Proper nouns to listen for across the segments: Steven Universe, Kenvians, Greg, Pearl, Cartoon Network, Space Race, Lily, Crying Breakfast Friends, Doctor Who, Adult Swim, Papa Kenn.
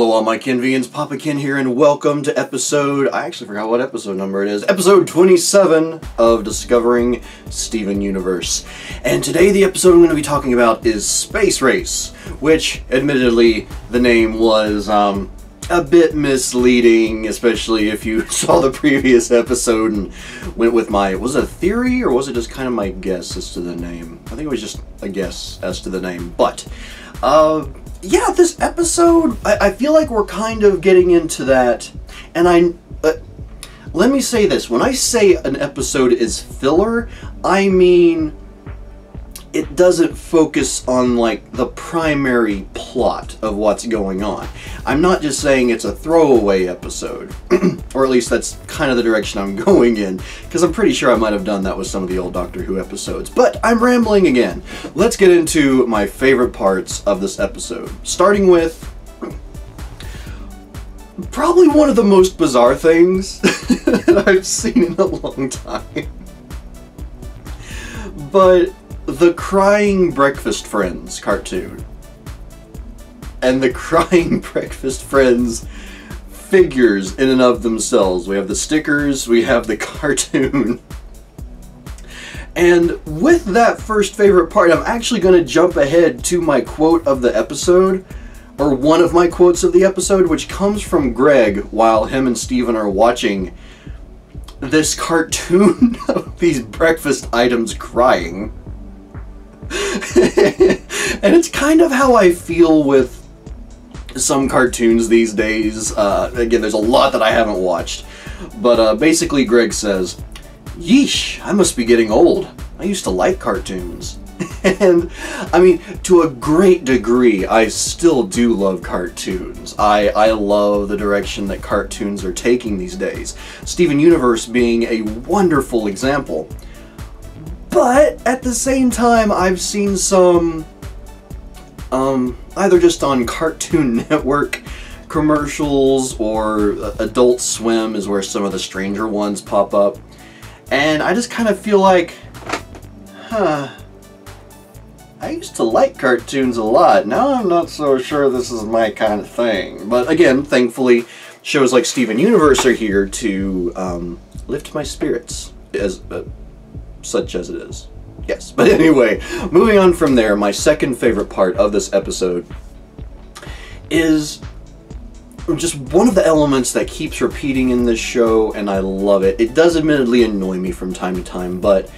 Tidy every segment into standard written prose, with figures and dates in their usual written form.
Hello all my Kenvians, Papa Ken here, and welcome to episode, I actually forgot what episode number it is, episode 27 of Discovering Steven Universe. And today the episode I'm going to be talking about is Space Race, which admittedly the name was a bit misleading, especially if you saw the previous episode and went with my, was it a theory or was it just kind of my guess as to the name? I think it was just a guess as to the name, but yeah, this episode, I feel like we're kind of getting into that, and let me say this, when I say an episode is filler, I mean it doesn't focus on, like, the primary plot of what's going on. I'm not just saying it's a throwaway episode, or at least that's kind of the direction I'm going in, because I'm pretty sure I might have done that with some of the old Doctor Who episodes. But I'm rambling again. Let's get into my favorite parts of this episode, starting with probably one of the most bizarre things that I've seen in a long time. But the Crying Breakfast Friends cartoon and the Crying Breakfast Friends figures in and of themselves. We have the stickers, we have the cartoon. And with that first favorite part, I'm actually going to jump ahead to my quote of the episode, or one of my quotes of the episode, which comes from Greg while him and Steven are watching this cartoon of these breakfast items crying. And it's kind of how I feel with some cartoons these days. Again, there's a lot that I haven't watched. But basically Greg says, "Yeesh, I must be getting old. I used to like cartoons." And, I mean, to a great degree, I still do love cartoons. I love the direction that cartoons are taking these days. Steven Universe being a wonderful example. But at the same time, I've seen some, either just on Cartoon Network commercials or Adult Swim is where some of the stranger ones pop up. And I just kind of feel like, I used to like cartoons a lot. Now I'm not so sure this is my kind of thing. But again, thankfully, shows like Steven Universe are here to lift my spirits as such as it is. Yes, but anyway, moving on from there, my second favorite part of this episode is just one of the elements that keeps repeating in this show, and I love it. It does admittedly annoy me from time to time, but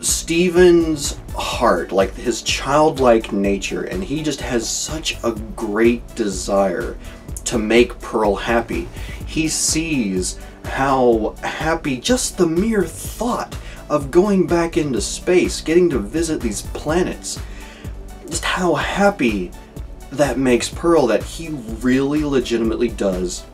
Steven's heart, like his childlike nature, and he just has such a great desire to make Pearl happy. He sees how happy just the mere thought of going back into space, getting to visit these planets, just how happy that makes Pearl, that he really legitimately does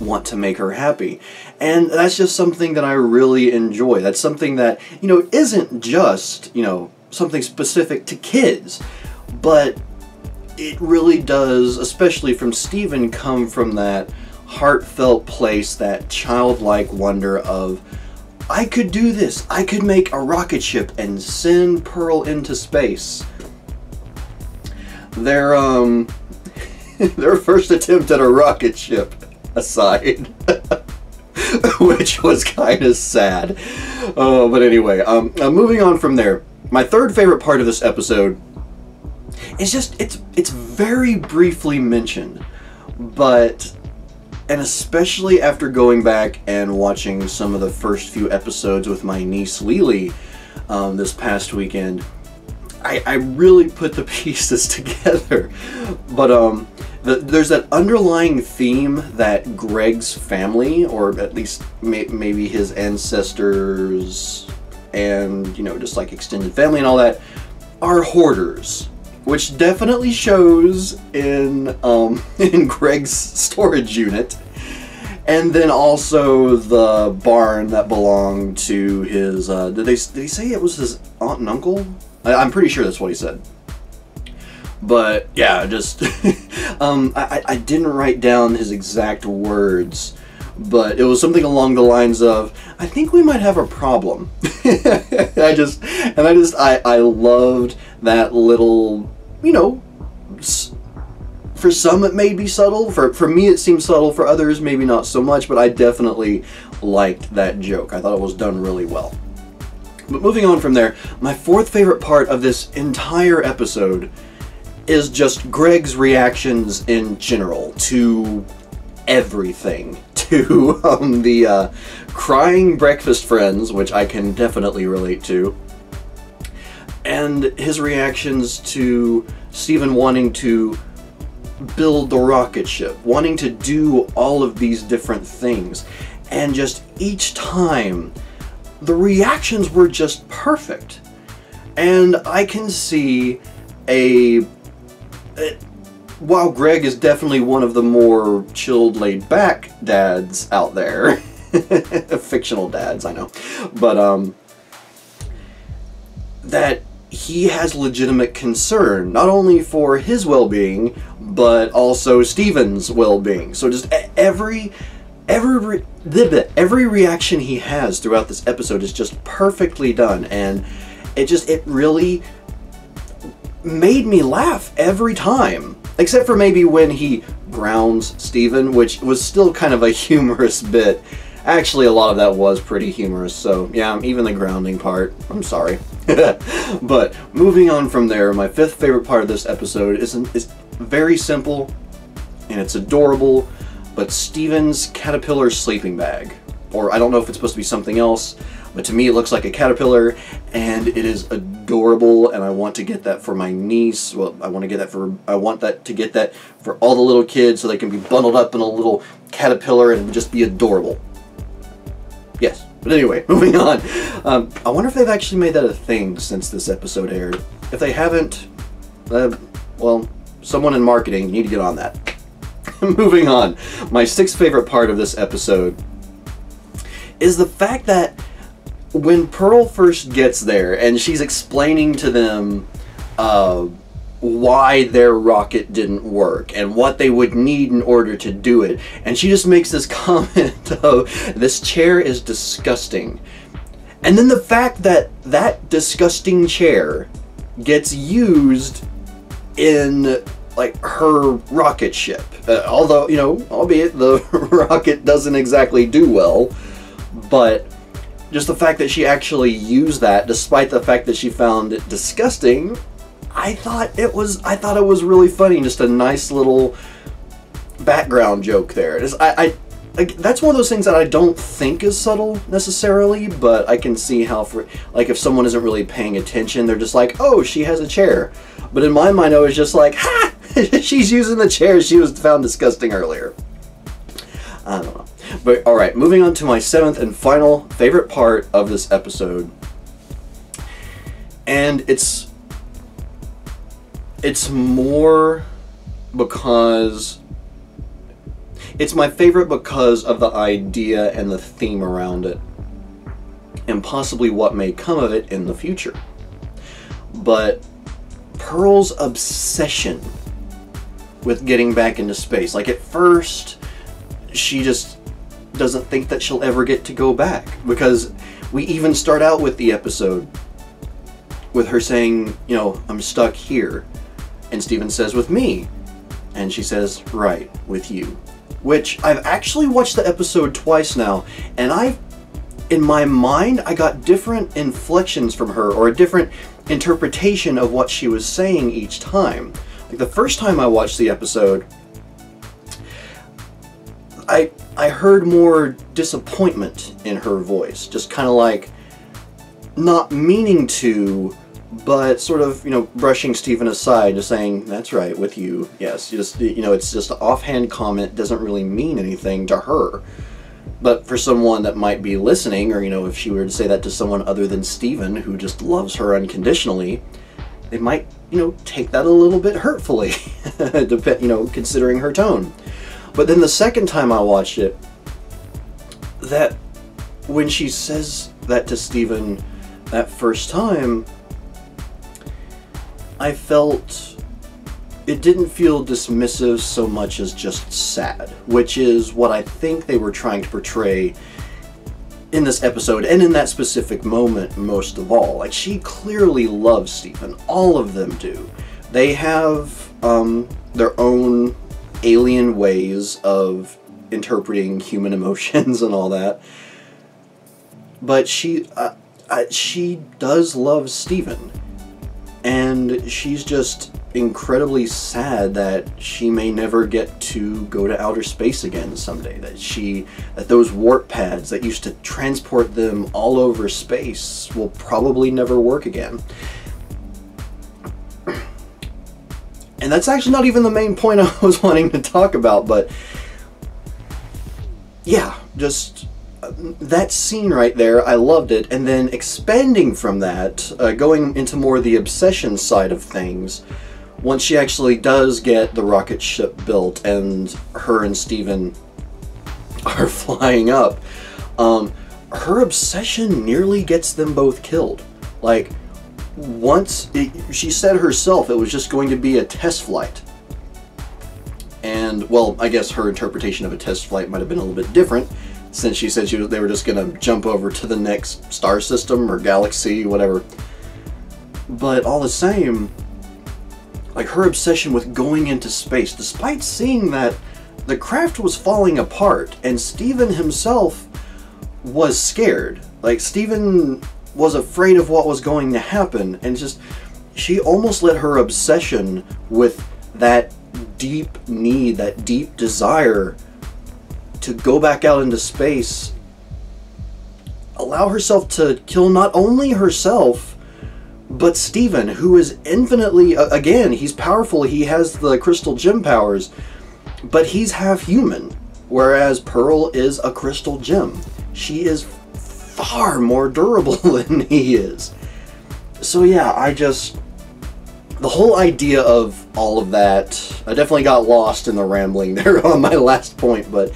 want to make her happy. And that's just something that I really enjoy. That's something that, you know, isn't just, you know, something specific to kids, but it really does, especially from Steven, come from that heartfelt place, that childlike wonder of, I could do this, I could make a rocket ship and send Pearl into space. Their their first attempt at a rocket ship aside, which was kind of sad. Oh, but anyway, moving on from there, my third favorite part of this episode is just, it's very briefly mentioned, but and especially after going back and watching some of the first few episodes with my niece Lily this past weekend, I really put the pieces together. But there's that underlying theme that Greg's family, or at least maybe his ancestors and, you know, just like extended family and all that, are hoarders. Which definitely shows in Greg's storage unit, and then also the barn that belonged to his. Did he say it was his aunt and uncle? I'm pretty sure that's what he said. But yeah, just I didn't write down his exact words, but it was something along the lines of, "I think we might have a problem." I loved that little, you know, For some it may be subtle, for me it seems subtle, for others maybe not so much, but I definitely liked that joke. I thought it was done really well. But moving on from there, my fourth favorite part of this entire episode is just Greg's reactions in general to everything. To the Crying Breakfast Friends, which I can definitely relate to, and his reactions to Steven wanting to build the rocket ship, wanting to do all of these different things, and just each time the reactions were just perfect. And I can see while Greg is definitely one of the more chilled, laid-back dads out there, fictional dads, I know, but that he has legitimate concern, not only for his well-being, but also Steven's well-being. So just every reaction he has throughout this episode is just perfectly done, and it really made me laugh every time. Except for maybe when he grounds Steven, which was still kind of a humorous bit. Actually, a lot of that was pretty humorous, so yeah, even the grounding part, I'm sorry. But moving on from there, my fifth favorite part of this episode is very simple, and it's adorable, but Steven's caterpillar sleeping bag. Or I don't know if it's supposed to be something else, but to me it looks like a caterpillar, and it is adorable, and I want to get that for my niece. Well, I want that to get that for all the little kids so they can be bundled up in a little caterpillar and just be adorable. Yes, but anyway, moving on. I wonder if they've actually made that a thing since this episode aired. If they haven't, well, someone in marketing, you need to get on that. Moving on, my sixth favorite part of this episode is the fact that when Pearl first gets there and she's explaining to them why their rocket didn't work and what they would need in order to do it, and she just makes this comment of, "This chair is disgusting." And then the fact that that disgusting chair gets used in like her rocket ship, although, you know, albeit the rocket doesn't exactly do well, but just the fact that she actually used that, despite the fact that she found it disgusting, I thought it was really funny. Just a nice little background joke there. Just, that's one of those things that I don't think is subtle necessarily, but I can see how, for like, if someone isn't really paying attention, they're just like, "Oh, she has a chair." But in my mind, I was just like, "Ha! She's using the chair she was found disgusting earlier." I don't know. But alright, moving on to my seventh and final favorite part of this episode. And it's more because it's my favorite because of the idea and the theme around it, and possibly what may come of it in the future. But Pearl's obsession with getting back into space, like, at first she just doesn't think that she'll ever get to go back, because we even start out with the episode with her saying, you know, "I'm stuck here," and Steven says, "With me," and she says, "Right, with you," which I've actually watched the episode twice now, and in my mind I got different inflections from her, or a different interpretation of what she was saying each time. Like, the first time I watched the episode, I heard more disappointment in her voice, just kind of like not meaning to, but sort of, you know, brushing Steven aside, just saying, "That's right, with you." Yes, just, you know, it's just an offhand comment, doesn't really mean anything to her. But for someone that might be listening, or, you know, if she were to say that to someone other than Steven, who just loves her unconditionally, they might, you know, take that a little bit hurtfully, you know, considering her tone. But then the second time I watched it, that when she says that to Steven that first time, I felt it didn't feel dismissive so much as just sad, which is what I think they were trying to portray in this episode, and in that specific moment most of all. Like, she clearly loves Steven, all of them do. They have their own alien ways of interpreting human emotions and all that. But she does love Steven. And she's just incredibly sad that she may never get to go to outer space again someday. That those warp pads that used to transport them all over space will probably never work again. And that's actually not even the main point I was wanting to talk about, but yeah, just that scene right there, I loved it. And then expanding from that, going into more the obsession side of things, once she actually does get the rocket ship built and her and Steven are flying up, her obsession nearly gets them both killed. Like, she said herself it was just going to be a test flight. And, well, I guess her interpretation of a test flight might have been a little bit different, since she said they were just going to jump over to the next star system or galaxy, whatever. But all the same, like, her obsession with going into space, despite seeing that the craft was falling apart and Steven himself was scared. Like, Steven was afraid of what was going to happen, and just, she almost let her obsession with that deep need, that deep desire to go back out into space, allow herself to kill not only herself, but Steven, who is infinitely, again, he's powerful, he has the crystal gem powers, but he's half human, whereas Pearl is a crystal gem. She is far more durable than he is. So yeah, the whole idea of all of that, I definitely got lost in the rambling there on my last point, but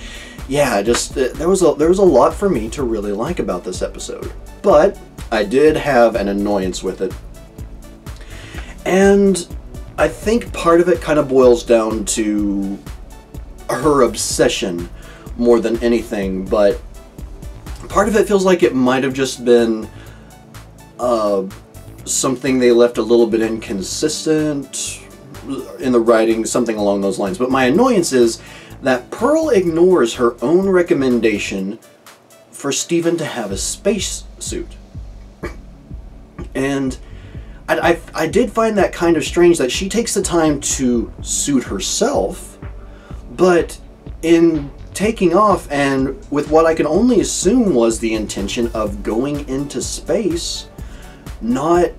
yeah, just there was a lot for me to really like about this episode, but I did have an annoyance with it, and I think part of it kind of boils down to her obsession more than anything. But part of it feels like it might have just been something they left a little bit inconsistent in the writing, something along those lines. But my annoyance is that Pearl ignores her own recommendation for Steven to have a space suit. And I did find that kind of strange, that she takes the time to suit herself, but in taking off and with what I can only assume was the intention of going into space, not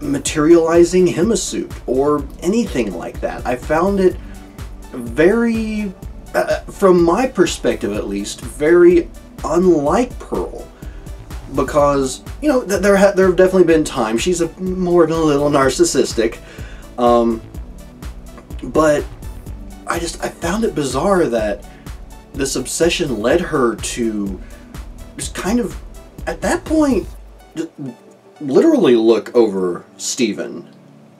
materializing him a suit or anything like that. I found it very, from my perspective at least, very unlike Pearl, because, you know, there have definitely been times she's more than a little narcissistic, but I found it bizarre that this obsession led her to just kind of, at that point, literally look over Steven,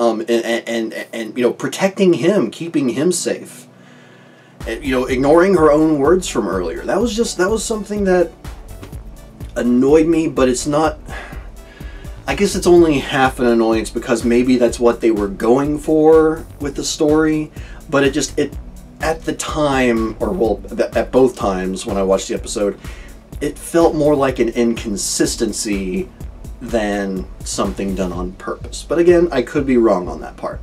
and you know, protecting him, keeping him safe, and, you know, ignoring her own words from earlier. That was something that annoyed me, but it's not, I guess it's only half an annoyance, because maybe that's what they were going for with the story, but it at the time, or well, at both times when I watched the episode, it felt more like an inconsistency than something done on purpose. But again, I could be wrong on that part.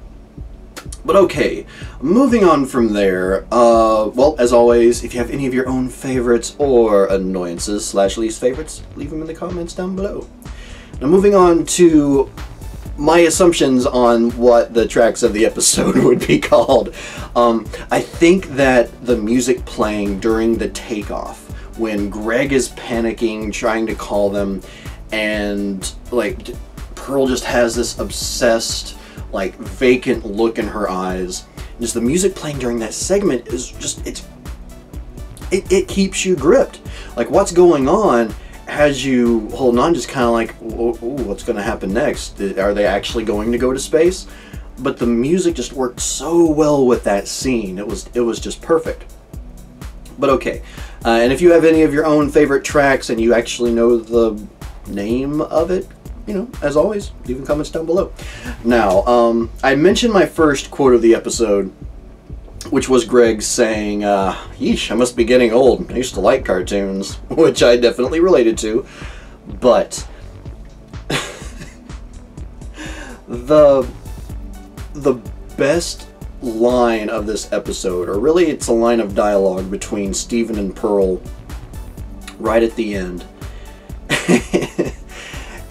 But okay, moving on from there, well, as always, if you have any of your own favorites or annoyances / least favorites, leave them in the comments down below. Now moving on to my assumptions on what the tracks of the episode would be called. I think that the music playing during the takeoff, when Greg is panicking, trying to call them, and like Pearl just has this obsessed, like, vacant look in her eyes, and just the music playing during that segment is just, it keeps you gripped. Like, what's going on has you holding on, just kind of like, ooh, what's going to happen next? Are they actually going to go to space? But the music just worked so well with that scene. It was just perfect. But okay, and if you have any of your own favorite tracks and you actually know the name of it, you know, as always, leave them comments down below. Now, I mentioned my first quote of the episode, which was Greg saying, yeesh, I must be getting old. I used to like cartoons, which I definitely related to, but the best line of this episode, or really it's a line of dialogue between Steven and Pearl right at the end.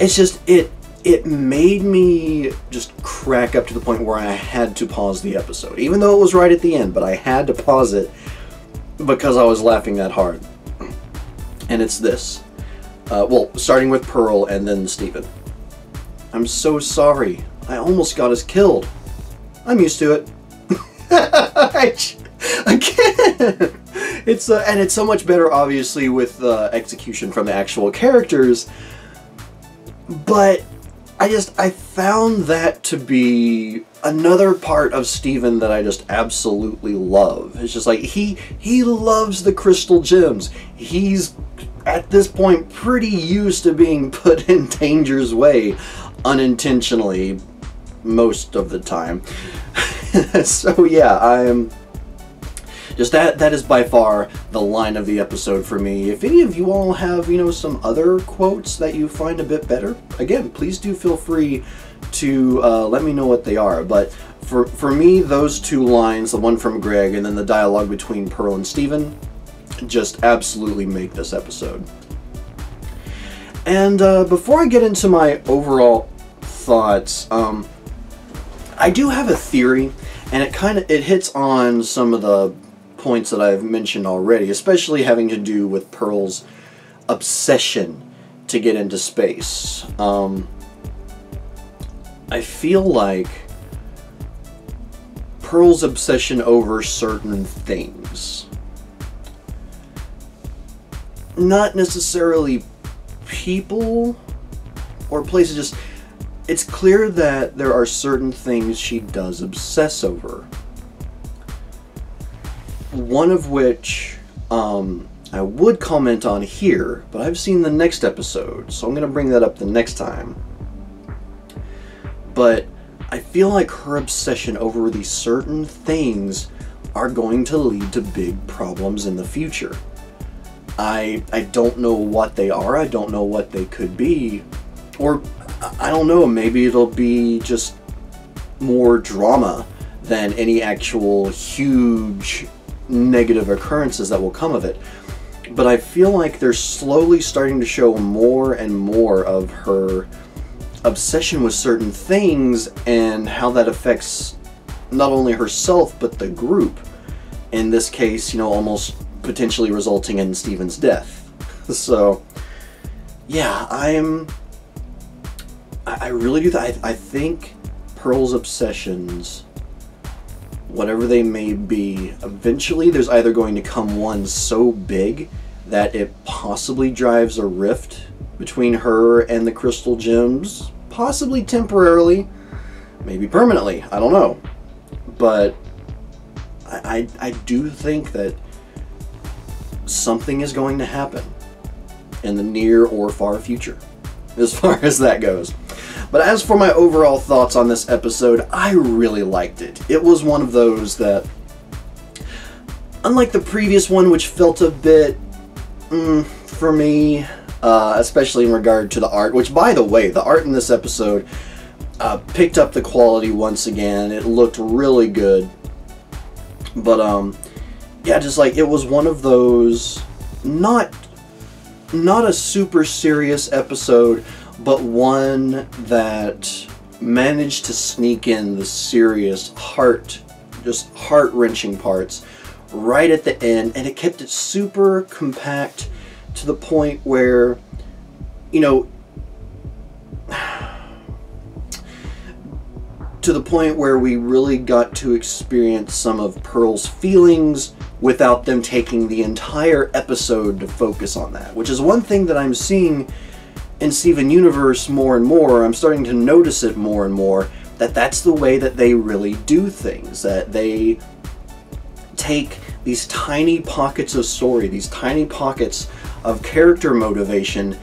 It's just, it made me just crack up to the point where I had to pause the episode, even though it was right at the end, but I had to pause it because I was laughing that hard. And it's this, well, starting with Pearl and then Steven. I'm so sorry. I almost got us killed. I'm used to it. Again, it's and it's so much better, obviously, with execution from the actual characters. But I found that to be another part of Steven that I just absolutely love. It's just like he loves the crystal gems. He's at this point pretty used to being put in danger's way unintentionally most of the time. So yeah, I'm just that is by far the line of the episode for me. If any of you all have, you know, some other quotes that you find a bit better, again, please do feel free to let me know what they are. But for me, those two lines, the one from Greg and then the dialogue between Pearl and Steven, just absolutely make this episode. And before I get into my overall thoughts, I do have a theory, and it hits on some of the points that I've mentioned already, especially having to do with Pearl's obsession to get into space. I feel like Pearl's obsession over certain things, not necessarily people or places, just it's clear that there are certain things she does obsess over. One of which I would comment on here, but I've seen the next episode, so I'm going to bring that up the next time. But I feel like her obsession over these certain things are going to lead to big problems in the future. I don't know what they are, I don't know what they could be, or I don't know, maybe it'll be just more drama than any actual huge negative occurrences that will come of it. But I feel like they're slowly starting to show more and more of her obsession with certain things and how that affects not only herself, but the group. In this case, you know, almost potentially resulting in Steven's death. So, yeah, I really do that. I think Pearl's obsessions, whatever they may be, eventually there's either going to come one so big that it possibly drives a rift between her and the crystal gems, possibly temporarily, maybe permanently, I don't know. But I do think that something is going to happen in the near or far future, as far as that goes. But as for my overall thoughts on this episode, I really liked it. It was one of those that, unlike the previous one, which felt a bit, for me, especially in regard to the art, which, by the way, the art in this episode picked up the quality once again. It looked really good. But, yeah, just like, it was one of those, not a super serious episode, but one that managed to sneak in the serious, heart-wrenching parts right at the end, and it kept it super compact to the point where, you know, to the point where we really got to experience some of Pearl's feelings without them taking the entire episode to focus on that, which is one thing that I'm seeing in Steven Universe more and more. I'm starting to notice it more and more, that that's the way that they really do things, that they take these tiny pockets of story, these tiny pockets of character motivation,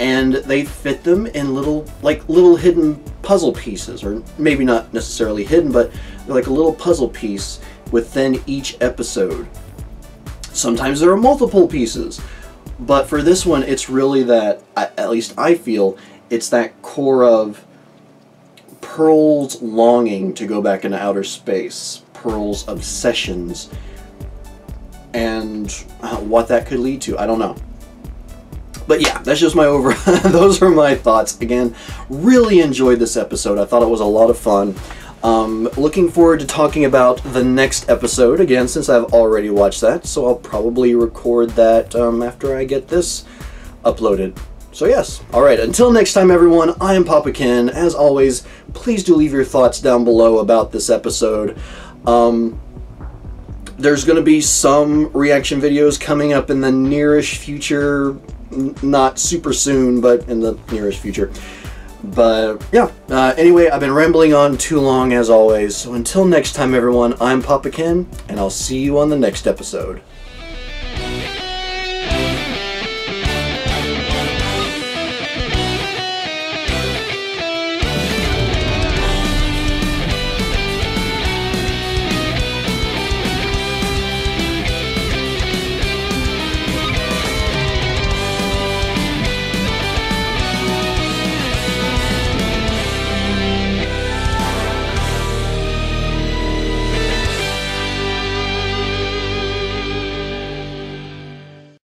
and they fit them in little, like little hidden puzzle pieces, or maybe not necessarily hidden, but they're like a little puzzle piece within each episode. Sometimes there are multiple pieces, but for this one, it's really that, at least I feel, it's that core of Pearl's longing to go back into outer space, Pearl's obsessions, and what that could lead to. I don't know. But yeah, that's just my overall, those are my thoughts. Again, really enjoyed this episode. I thought it was a lot of fun. Looking forward to talking about the next episode, again, since I've already watched that, so I'll probably record that after I get this uploaded. So yes, alright, until next time everyone, I am Papa Ken. As always, please do leave your thoughts down below about this episode. There's going to be some reaction videos coming up in the nearish future, not super soon, but in the nearest future. But yeah, anyway, I've been rambling on too long as always, so until next time everyone, I'm Papa Ken, and I'll see you on the next episode.